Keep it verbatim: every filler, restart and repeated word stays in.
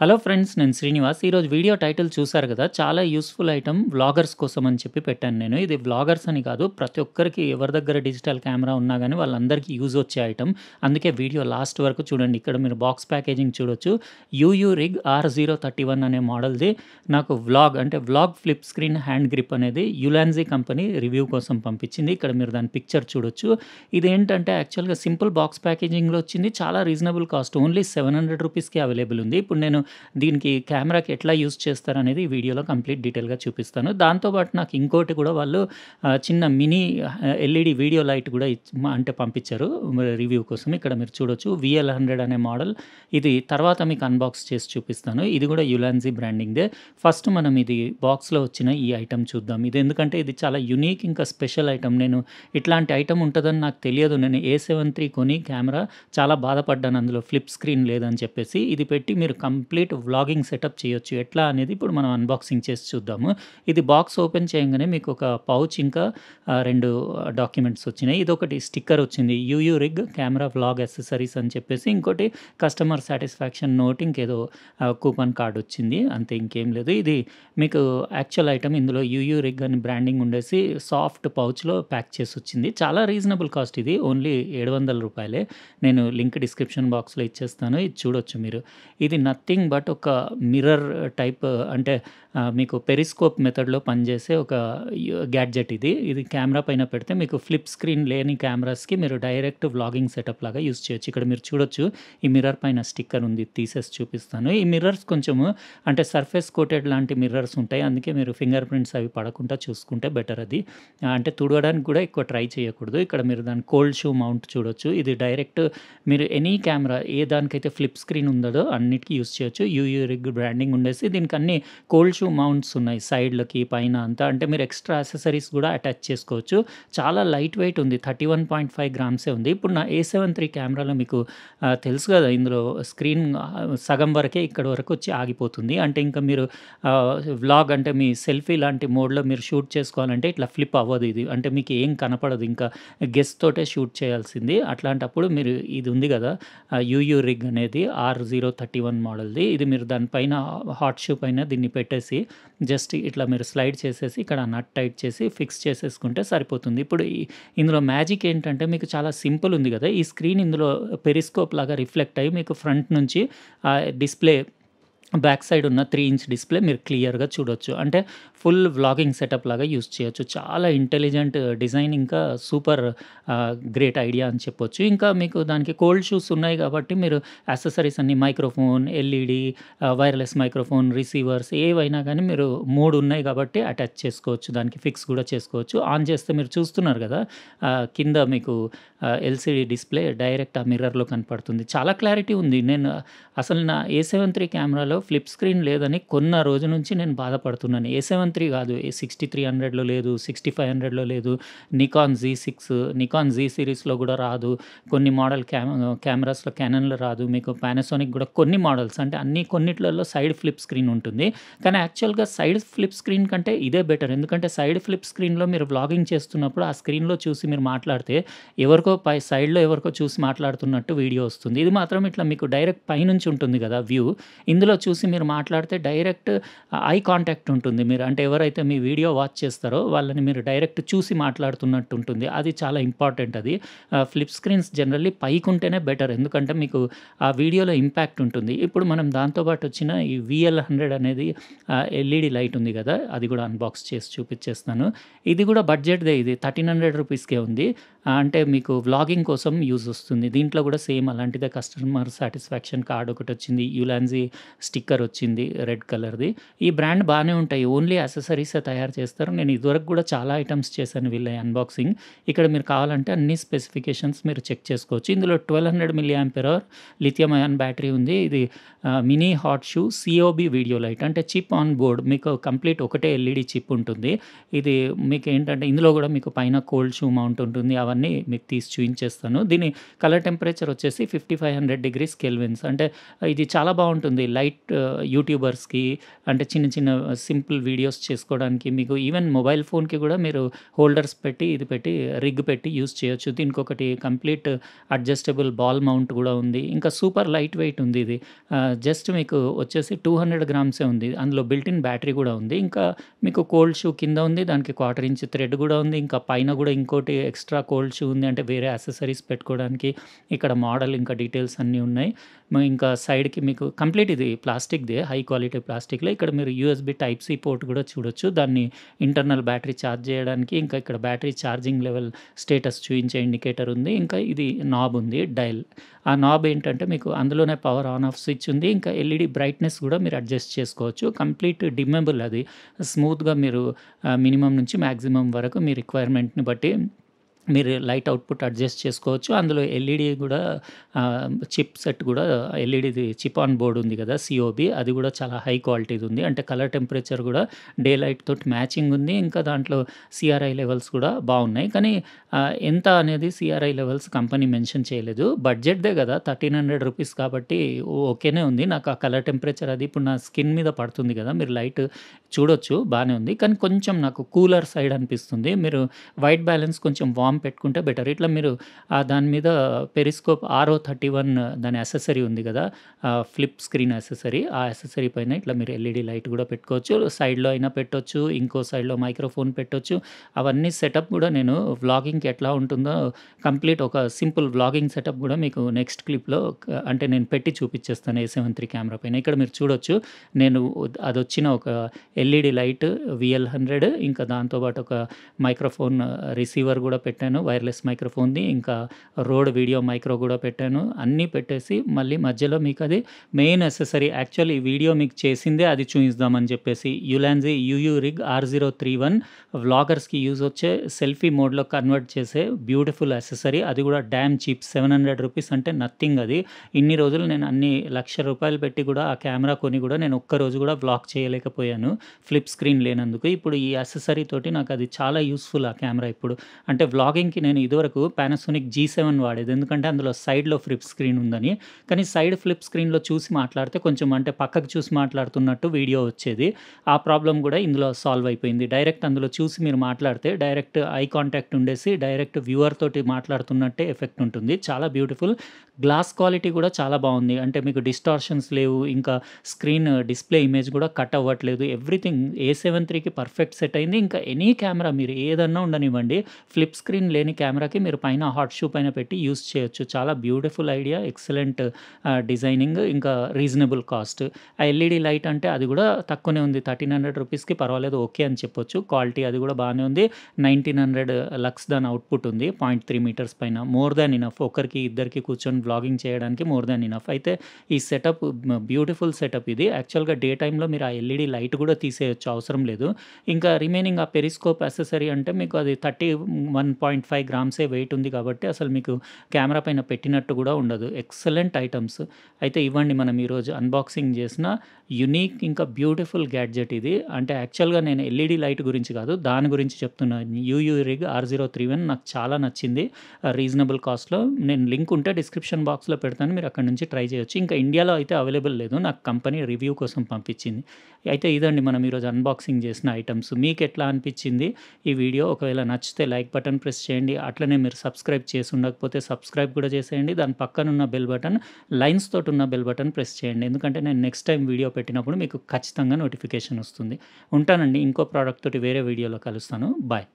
Hello friends, నేను శ్రీనివాస్. ఈరోజు video title చూసారు కదా, చాలా యూస్ఫుల్ ఐటమ్ వ్లాగర్స్ కోసం అని చెప్పి పెట్టాను నేను. ఇది వ్లాగర్స్ అని కాదు, ప్రతి ఒక్కరికి ఎవరి దగ్గర డిజిటల్ కెమెరా ఉన్నా కానీ వాళ్ళందరికీ యూజ్ వచ్చే ఐటమ్. అందుకే వీడియో లాస్ట్ వరకు చూడండి. ఇక్కడ మీరు బాక్స్ ప్యాకేజింగ్ చూడొచ్చు. UURig R zero thirty one అనే మోడల్ది నాకు వ్లాగ్ అంటే vlog flip screen hand grip అనేది యులాన్జీ కంపెనీ రివ్యూ కోసం పంపించింది. ఇక్కడ మీరు దాని పిక్చర్ చూడొచ్చు. ఇదేంటంటే యాక్చువల్గా సింపుల్ బాక్స్ ప్యాకేజింగ్లో వచ్చింది, చాలా reasonable cost, only seven hundred రూపీస్కి అవైలబుల్ ఉంది. ఇప్పుడు నేను దీనికి కెమెరాకి ఎట్లా యూజ్ చేస్తారనేది వీడియోలో కంప్లీట్ డీటెయిల్గా చూపిస్తాను. దాంతోపాటు నాకు ఇంకోటి కూడా వాళ్ళు చిన్న మినీ ఎల్ఈడి వీడియో లైట్ కూడా అంటే పంపించారు రివ్యూ కోసం. ఇక్కడ మీరు చూడొచ్చు వి ఎల్ హండ్రెడ్ అనే మోడల్. ఇది తర్వాత మీకు అన్బాక్స్ చేసి చూపిస్తాను. ఇది కూడా యులాన్జీ బ్రాండింగ్దే. ఫస్ట్ మనం ఇది బాక్స్లో వచ్చిన ఈ ఐటమ్ చూద్దాం. ఇది ఎందుకంటే ఇది చాలా యునీక్ ఇంకా స్పెషల్ ఐటమ్. నేను ఇట్లాంటి ఐటమ్ ఉంటుందని నాకు తెలియదు. నేను ఏ సెవెన్ త్రీ కొని కెమెరా చాలా బాధపడ్డాను, అందులో ఫ్లిప్ స్క్రీన్ లేదని చెప్పేసి. ఇది పెట్టి మీరు కంప్లీట్ వ్లాగింగ్ సెటప్ చేయొచ్చు. ఎట్లా అనేది ఇప్పుడు మనం అన్బాక్సింగ్ చేసి చూద్దాము. ఇది బాక్స్ ఓపెన్ చేయగానే మీకు ఒక పౌచ్ ఇంకా రెండు డాక్యుమెంట్స్ వచ్చినాయి. ఇది ఒకటి స్టిక్కర్ వచ్చింది, యూయూరిగ్ కెమెరా వ్లాగ్ యాక్సెసరీస్ అని చెప్పేసి. ఇంకోటి కస్టమర్ సాటిస్ఫాక్షన్ నోట్, ఇంకేదో కూపన్ కార్డ్ వచ్చింది, అంతే ఇంకేం లేదు. ఇది మీకు యాక్చువల్ ఐటమ్ ఇందులో యూయూరిగ్ అని బ్రాండింగ్ ఉండేసి సాఫ్ట్ పౌచ్లో ప్యాక్ చేసి వచ్చింది. చాలా రీజనబుల్ కాస్ట్, ఇది ఓన్లీ ఏడు వందల రూపాయలే. నేను లింక్ డిస్క్రిప్షన్ బాక్స్లో ఇచ్చేస్తాను, ఇది చూడొచ్చు మీరు. ఇది నథింగ్ బట్ ఒక మిర్రర్ టైప్ అంటే మీకు పెరిస్కోప్ మెథడ్లో పనిచేసే ఒక గ్యాడ్జెట్ ఇది. ఇది కెమెరా పైన పెడితే మీకు ఫ్లిప్ స్క్రీన్ లేని కెమెరాస్కి మీరు డైరెక్ట్ వ్లాగింగ్ సెటప్ లాగా యూజ్ చేయొచ్చు. ఇక్కడ మీరు చూడొచ్చు ఈ మిర్రర్ పైన స్టిక్కర్ ఉంది, తీసేసి చూపిస్తాను. ఈ మిర్రర్స్ కొంచెము అంటే సర్ఫేస్ కోటెడ్ లాంటి మిర్రర్స్ ఉంటాయి, అందుకే మీరు ఫింగర్ ప్రింట్స్ అవి పడకుండా చూసుకుంటే బెటర్. అది అంటే తుడవడానికి కూడా ఎక్కువ ట్రై చేయకూడదు. ఇక్కడ మీరు దాని కోల్డ్ షూ మౌంట్ చూడొచ్చు. ఇది డైరెక్ట్ మీరు ఎనీ కెమెరా ఏ దానికైతే ఫ్లిప్ స్క్రీన్ ఉందో అన్నిటికీ యూజ్ చేయొచ్చు. యూయూరిగ్ బ్రాండింగ్ ఉండేసి దీనికి అన్ని కోల్డ్ షూ మౌంట్స్ ఉన్నాయి సైడ్లకి పైన అంతా. అంటే మీరు ఎక్స్ట్రా యాక్సెసరీస్ కూడా అటాచ్ చేసుకోవచ్చు. చాలా లైట్ వెయిట్ ఉంది, థర్టీ వన్ పాయింట్ ఫైవ్ గ్రామ్సే ఉంది. ఇప్పుడు నా ఏ సెవెన్ త్రీ కెమెరాలో మీకు తెలుసు కదా, ఇందులో స్క్రీన్ సగం వరకే ఇక్కడ వరకు వచ్చి ఆగిపోతుంది. అంటే ఇంకా మీరు వ్లాగ్ అంటే మీ సెల్ఫీ లాంటి మోడ్లో మీరు షూట్ చేసుకోవాలంటే ఇట్లా ఫ్లిప్ అవ్వదు ఇది. అంటే మీకు ఏం కనపడదు, ఇంకా గెస్ట్ తోటే షూట్ చేయాల్సింది. అట్లాంటప్పుడు మీరు ఇది ఉంది కదా యూయూరిగ్ అనేది ఆర్ జీరో థర్టీ వన్ మోడల్ది. ఇది మీరు దానిపైన హాట్ షూ పైన దీన్ని పెట్టేసి జస్ట్ ఇట్లా మీరు స్లైడ్ చేసేసి ఇక్కడ నట్ టైట్ చేసి ఫిక్స్ చేసేసుకుంటే సరిపోతుంది. ఇప్పుడు ఇందులో మ్యాజిక్ ఏంటంటే మీకు చాలా సింపుల్ ఉంది కదా, ఈ స్క్రీన్ ఇందులో పెరిస్కోప్ లాగా రిఫ్లెక్ట్ అయ్యి మీకు ఫ్రంట్ నుంచి డిస్ప్లే బ్యాక్ సైడ్ ఉన్న త్రీ ఇంచ్ డిస్ప్లే మీరు క్లియర్గా చూడొచ్చు. అంటే ఫుల్ వ్లాగింగ్ సెటప్ లాగా యూజ్ చేయొచ్చు. చాలా ఇంటెలిజెంట్ డిజైన్, ఇంకా సూపర్ గ్రేట్ ఐడియా అని చెప్పొచ్చు. ఇంకా మీకు దానికి కోల్డ్ షూస్ ఉన్నాయి కాబట్టి మీరు యాక్సెసరీస్ అన్ని microphone, LED, wireless microphone, receivers ఏవైనా కానీ మీరు మూడు ఉన్నాయి కాబట్టి అటాచ్ చేసుకోవచ్చు. దానికి ఫిక్స్ కూడా చేసుకోవచ్చు. ఆన్ చేస్తే మీరు చూస్తున్నారు కదా కింద మీకు ఎల్సీడీ డిస్ప్లే డైరెక్ట్ ఆ మిర్రర్లో కనపడుతుంది. చాలా క్లారిటీ ఉంది. నేను అసలు నా ఏ సెవెన్ త్రీ కెమెరాలో ఫ్లిప్ స్క్రీన్ లేదని కొన్న రోజు నుంచి నేను బాధపడుతున్నాను. ఏ సెవెన్ త్రీ కాదు, ఏ సిక్స్టీ త్రీ హండ్రెడ్లో లేదు, సిక్స్టీ ఫైవ్ హండ్రెడ్లో లేదు, Nikon Z six Nikon Z సిరీస్లో కూడా రాదు, కొన్ని మోడల్ కెమె కెమెరాస్లో కెనాన్లో రాదు, మీకు పానాసోనిక్ కూడా కొన్ని మోడల్స్ అంటే అన్ని కొన్నిట్లలో సైడ్ ఫ్లిప్ స్క్రీన్ ఉంటుంది. కానీ యాక్చువల్గా సైడ్ ఫ్లిప్ స్క్రీన్ కంటే ఇదే బెటర్. ఎందుకంటే సైడ్ ఫ్లిప్ స్క్రీన్లో మీరు వ్లాగింగ్ చేస్తున్నప్పుడు ఆ స్క్రీన్లో చూసి మీరు మాట్లాడితే ఎవరికో పై సైడ్లో ఎవరికో చూసి మాట్లాడుతున్నట్టు వీడియో వస్తుంది. ఇది మాత్రం ఇట్లా మీకు డైరెక్ట్ పైనుంచి ఉంటుంది కదా వ్యూ, ఇందులో చూసి మీరు మాట్లాడితే డైరెక్ట్ ఐ కాంటాక్ట్ ఉంటుంది. మీరు అంటే ఎవరైతే మీ వీడియో వాచ్ చేస్తారో వాళ్ళని మీరు డైరెక్ట్ చూసి మాట్లాడుతున్నట్టు ఉంటుంది. అది చాలా ఇంపార్టెంట్. అది ఫ్లిప్ స్క్రీన్స్ జనరల్లీ పైకి ఉంటేనే బెటర్, ఎందుకంటే మీకు ఆ వీడియోలో ఇంపాక్ట్ ఉంటుంది. ఇప్పుడు మనం దాంతోపాటు వచ్చిన ఈ విఎల్ హండ్రెడ్ అనేది ఎల్ఈడి లైట్ ఉంది కదా, అది కూడా అన్బాక్స్ చేసి చూపించేస్తాను. ఇది కూడా బడ్జెట్దే, ఇది థర్టీన్ హండ్రెడ్ రూపీస్కే ఉంది. అంటే మీకు వ్లాగింగ్ కోసం యూజ్ వస్తుంది. దీంట్లో కూడా సేమ్ అలాంటిదే కస్టమర్ సాటిస్ఫాక్షన్ కార్డ్ ఒకటి వచ్చింది, యులాన్జీ స్టిక్కర్ వచ్చింది రెడ్ కలర్ది. ఈ బ్రాండ్ బాగానే ఉంటాయి, ఓన్లీ యాక్సెసరీసే తయారు చేస్తారు. నేను ఇదివరకు కూడా చాలా ఐటమ్స్ చేశాను వీళ్ళ అన్బాక్సింగ్. ఇక్కడ మీరు కావాలంటే అన్ని స్పెసిఫికేషన్స్ మీరు చెక్ చేసుకోవచ్చు. ఇందులో twelve hundred milli ampere hour lithium ion battery ఉంది. ఇది mini hot shoe COB video light అంటే చిప్ ఆన్ బోర్డ్, మీకు కంప్లీట్ ఒకటే ఎల్ఈడి చిప్ ఉంటుంది. ఇది మీకు ఏంటంటే ఇందులో కూడా మీకు పైన కోల్డ్ షూ మౌంట్ ఉంటుంది. అవన్నీ మీకు తీసి చూపించేస్తాను. దీని కలర్ టెంపరేచర్ వచ్చేసి fifty five hundred degrees kelvins. అంటే ఇది చాలా బాగుంటుంది, లైట్ యూట్యూబర్స్ కి అంటే చిన్న చిన్న సింపుల్ వీడియోస్ చేసుకోవడానికి మీకు ఈవెన్ మొబైల్ ఫోన్ కి కూడా మీరు హోల్డర్స్ పెట్టి ఇది పెట్టి రిగ్ పెట్టి యూస్ చేయొచ్చు. దీనికి ఒకటి కంప్లీట్ అడ్జస్టబుల్ బాల్ మౌంట్ కూడా ఉంది. ఇంకా సూపర్ లైట్ వెయిట్ ఉంది ఇది. జస్ట్ మీకు వచ్చేసి టూ హండ్రెడ్ గ్రామ్సే ఉంది. అందులో బిల్ట్ ఇన్ బ్యాటరీ కూడా ఉంది. ఇంకా మీకు కోల్డ్ షూ కింద ఉంది, దానికి క్వార్టర్ ఇంచ్ థ్రెడ్ కూడా ఉంది. ఇంకా పైన కూడా ఇంకోటి ఎక్స్ట్రా కోల్డ్ షూ ఉంది, అంటే వేరే యాక్సెసరీస్ పెట్టుకోవడానికి. ఇక్కడ మోడల్ ఇంకా డీటెయిల్స్ అన్నీ ఉన్నాయి. ఇంకా సైడ్కి మీకు కంప్లీట్ ఇది ప్లాస్టిక్దే, హై క్వాలిటీ ప్లాస్టిక్లో. ఇక్కడ మీరు యూఎస్బీ టైప్ సి పోర్ట్ కూడా చూడొచ్చు. దాన్ని ఇంటర్నల్ బ్యాటరీ ఛార్జ్ చేయడానికి, ఇంకా ఇక్కడ బ్యాటరీ ఛార్జింగ్ లెవెల్ స్టేటస్ చూపించే ఇండికేటర్ ఉంది. ఇంకా ఇది నాబ్ ఉంది, డైల్. ఆ నాబ్ ఏంటంటే మీకు అందులోనే పవర్ ఆన్ ఆఫ్ స్విచ్ ఉంది. ఇంకా ఎల్ఈడి బ్రైట్నెస్ కూడా మీరు అడ్జస్ట్ చేసుకోవచ్చు. కంప్లీట్ డిమ్మబుల్ అది, స్మూత్గా మీరు మినిమం నుంచి మ్యాక్సిమం వరకు మీ రిక్వైర్మెంట్ని బట్టి మీరు లైట్ అవుట్పుట్ అడ్జస్ట్ చేసుకోవచ్చు. అందులో ఎల్ఈడి కూడా చిప్ సెట్ కూడా, ఎల్ఈడిది చిప్ ఆన్ బోర్డ్ ఉంది కదా సిఓబి, అది కూడా చాలా హై క్వాలిటీది ఉంది. అంటే కలర్ టెంపరేచర్ కూడా డే లైట్ తోటి మ్యాచింగ్ ఉంది. ఇంకా దాంట్లో సిఆర్ఐ లెవెల్స్ కూడా బాగున్నాయి, కానీ ఎంత అనేది సిఆర్ఐ లెవెల్స్ కంపెనీ మెన్షన్ చేయలేదు. బడ్జెట్దే కదా, థర్టీన్ హండ్రెడ్ రూపీస్ కాబట్టి ఓకేనే ఉంది నాకు. ఆ కలర్ టెంపరేచర్ అది ఇప్పుడు నా స్కిన్ మీద పడుతుంది కదా, మీరు లైట్ చూడొచ్చు బాగానే ఉంది. కానీ కొంచెం నాకు కూలర్ సైడ్ అనిపిస్తుంది. మీరు వైట్ బ్యాలెన్స్ కొంచెం వామ్ పెట్టుకుంటే బెటర్. ఇట్లా మీరు దాని మీద periscope R O thirty one దాని యాక్సెసరీ ఉంది కదా, ఫ్లిప్ స్క్రీన్ యాక్సెసరీ, ఆ యాక్సెసరీ పైన ఇట్లా మీరు ఎల్ఈడి లైట్ కూడా పెట్టుకోవచ్చు. సైడ్లో అయినా పెట్టొచ్చు, ఇంకో సైడ్లో మైక్రోఫోన్ పెట్టొచ్చు. అవన్నీ సెటప్ కూడా నేను వ్లాగింగ్కి ఎట్లా ఉంటుందో కంప్లీట్ ఒక సింపుల్ వ్లాగింగ్ సెటప్ కూడా మీకు నెక్స్ట్ క్లిప్లో అంటే నేను పెట్టి చూపించేస్తాను ఏ సెవెన్ త్రీ కెమెరా పైన. ఇక్కడ మీరు చూడొచ్చు, నేను అది వచ్చిన ఒక LED light V L hundred, ఇంకా దాంతోపాటు ఒక మైక్రోఫోన్ రిసీవర్ కూడా పెట్టాను, వైర్లెస్ మైక్రోఫోన్ది. ఇంకా రోడ్ వీడియో మైక్రో కూడా పెట్టాను. అన్నీ పెట్టేసి మళ్ళీ మధ్యలో మీకు అది మెయిన్ అసెసరీ, యాక్చువల్ ఈ వీడియో మీకు చేసిందే అది చూపిద్దామని చెప్పేసి Ulanzi UURig R zero three one వ్లాగర్స్కి యూజ్ వచ్చే సెల్ఫీ మోడ్లో కన్వర్ట్ చేసే బ్యూటిఫుల్ అసెసరీ. అది కూడా damn cheap, seven hundred rupees అంటే నథింగ్ అది. ఇన్ని రోజులు నేను అన్ని లక్ష రూపాయలు పెట్టి కూడా ఆ కెమెరా కొని కూడా నేను ఒక్కరోజు కూడా వ్లాగ్ చేయలేకపోయాను ఫ్లిప్ స్క్రీన్ లేనందుకు. ఇప్పుడు ఈ అసెసరీ తోటి నాకు అది చాలా యూస్ఫుల్ ఆ కెమెరా ఇప్పుడు. అంటే వ్లాగ్ కి నేను ఇదివరకు పానాసోనిక్ జీ సెవెన్ వాడేది, ఎందుకంటే అందులో సైడ్లో ఫ్లిప్ స్క్రీన్ ఉందని. కానీ సైడ్ ఫ్లిప్ స్క్రీన్లో చూసి మాట్లాడితే కొంచెం అంటే పక్కకు చూసి మాట్లాడుతున్నట్టు వీడియో వచ్చేది. ఆ ప్రాబ్లం కూడా ఇందులో సాల్వ్ అయిపోయింది. డైరెక్ట్ అందులో చూసి మీరు మాట్లాడితే డైరెక్ట్ ఐ కాంటాక్ట్ ఉండేసి డైరెక్ట్ వ్యూవర్ తోటి మాట్లాడుతున్నట్టే ఎఫెక్ట్ ఉంటుంది. చాలా బ్యూటిఫుల్. గ్లాస్ క్వాలిటీ కూడా చాలా బాగుంది, అంటే మీకు డిస్టార్షన్స్ లేవు. ఇంకా స్క్రీన్ డిస్ప్లే ఇమేజ్ కూడా కట్ అవ్వట్లేదు. ఎవ్రీథింగ్ ఏ సెవెన్ త్రీకి పర్ఫెక్ట్ సెట్ అయింది. ఇంకా ఎనీ కెమెరా మీరు ఏదన్నా ఉండనివ్వండి, ఫ్లిప్ స్క్రీన్ లేని కెమెరాకి మీరు పైన హాట్ షూ పైన పెట్టి యూస్ చేయొచ్చు. చాలా బ్యూటిఫుల్ ఐడియా, ఎక్సలెంట్ డిజైనింగ్, ఇంకా రీజనబుల్ కాస్ట్. ఆ ఎల్ఈడి లైట్ అంటే అది కూడా తక్కువనే ఉంది, థర్టీన్ హండ్రెడ్ రూపీస్కి పర్వాలేదు, ఓకే అని చెప్పొచ్చు. క్వాలిటీ అది కూడా బాగానే ఉంది. నైన్టీన్ హండ్రెడ్ లక్స్ దాని అవుట్పుట్ ఉంది, పాయింట్ త్రీ మీటర్స్ పైన. మోర్ దాన్ ఇనఫ్, ఒకరికి ఇద్దరికి కూర్చొని బ్లాగింగ్ చేయడానికి మోర్ దాన్ ఇనఫ్. అయితే ఈ సెటప్ బ్యూటిఫుల్ సెటప్ ఇది. యాక్చువల్గా డే టైంలో మీరు ఆ ఎల్ఈడి లైట్ కూడా తీసేయచ్చు, అవసరం లేదు. ఇంకా రిమైనింగ్ ఆ పెరిస్కోప్ యాక్సెసరీ అంటే మీకు అది థర్టీ వన్ పాయింట్ ఫైవ్ గ్రామ్సే వెయిట్ ఉంది కాబట్టి అసలు మీకు కెమెరా పైన పెట్టినట్టు కూడా ఉండదు. Excellent items. అయితే ఇవ్వండి మనం ఈరోజు అన్బాక్సింగ్ చేసిన యునీక్ ఇంకా బ్యూటిఫుల్ గ్యాడ్జెట్ ఇది. అంటే యాక్చువల్గా నేను ఎల్ఈడి లైట్ గురించి కాదు, దాని గురించి చెప్తున్నాను. UURig R zero three one నాకు చాలా నచ్చింది, రీజనబుల్ కాస్ట్లో. నేను లింక్ ఉంటే డిస్క్రిప్షన్ బాక్స్లో పెడతాను, మీరు అక్కడ నుంచి ట్రై చేయొచ్చు. ఇంకా ఇండియాలో అయితే అవైలబుల్ లేదు, నాకు కంపెనీ రివ్యూ కోసం పంపించింది. అయితే ఇదండి మనం ఈరోజు అన్బాక్సింగ్ చేసిన ఐటమ్స్. మీకు ఎట్లా అనిపించింది ఈ వీడియో? ఒకవేళ నచ్చితే లైక్ బటన్ ప్రెస్ చేయండి, అట్లనే మీరు సబ్స్క్రైబ్ చేసి ఉండకపోతే సబ్స్క్రైబ్ కూడా చేసేయండి. దాని పక్కన ఉన్న బెల్ బటన్, లైన్స్ తోటి ఉన్న బెల్ బటన్ ప్రెస్ చేయండి, ఎందుకంటే నేను నెక్స్ట్ టైం వీడియో పెట్టినప్పుడు మీకు ఖచ్చితంగా నోటిఫికేషన్ వస్తుంది. ఉంటానండి, ఇంకో ప్రోడక్ట్ తోటి వేరే వీడియోలో కలుస్తాను. బాయ్.